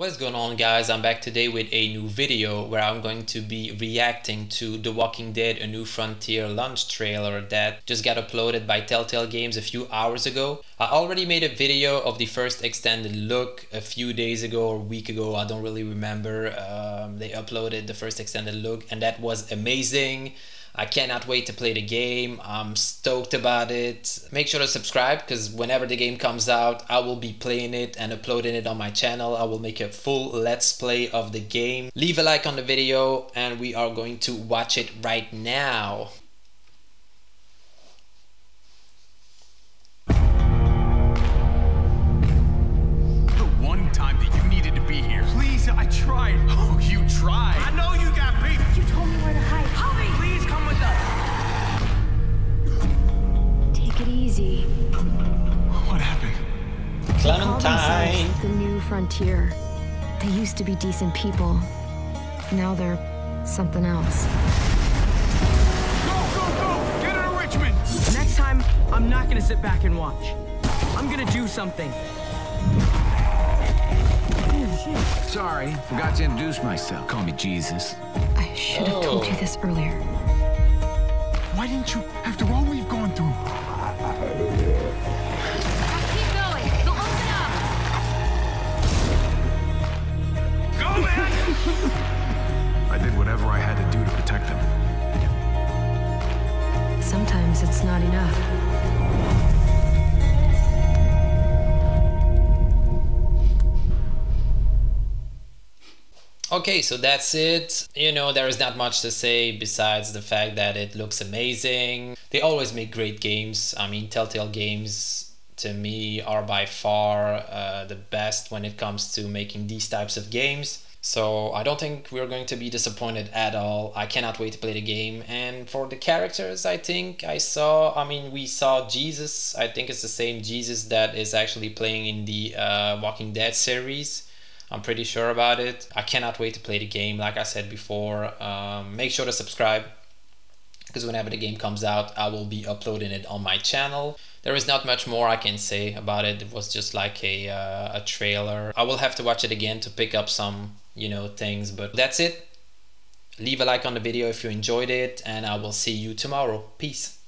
What's going on, guys? I'm back today with a new video where I'm going to be reacting to The Walking Dead A New Frontier launch trailer that just got uploaded by Telltale Games a few hours ago. I already made a video of the first extended look a few days ago or a week ago, I don't really remember. They uploaded the first extended look and that was amazing. I cannot wait to play the game. I'm stoked about it. Make sure to subscribe because whenever the game comes out, I will be playing it and uploading it on my channel. I will make a full let's play of the game. Leave a like on the video and we are going to watch it right now. The one time that you needed to be here. Please, I tried. Oh, you tried. I know you got beef. You told me where to hide. Hurry! Please come with us. Take it easy. What happened? Clementine. The New Frontier. They used to be decent people. Now they're something else. Go, go, go! Get her to Richmond! Next time, I'm not gonna sit back and watch. I'm gonna do something. Sorry, forgot to introduce myself. Call me Jesus. I should have told you this earlier. Why didn't you, after all we've gone through? Keep going. They'll open up. Go, man! I did whatever I had to do to protect them. Sometimes it's not enough. Okay, so that's it. You know, there is not much to say besides the fact that it looks amazing. They always make great games. I mean, Telltale Games, to me, are by far the best when it comes to making these types of games. So I don't think we're going to be disappointed at all. I cannot wait to play the game. And for the characters, I think we saw Jesus. I think it's the same Jesus that is actually playing in the Walking Dead series. I'm pretty sure about it. I cannot wait to play the game. Like I said before, make sure to subscribe because whenever the game comes out, I will be uploading it on my channel. There is not much more I can say about it. It was just like a trailer. I will have to watch it again to pick up some, you know, things, but that's it. Leave a like on the video if you enjoyed it and I will see you tomorrow. Peace.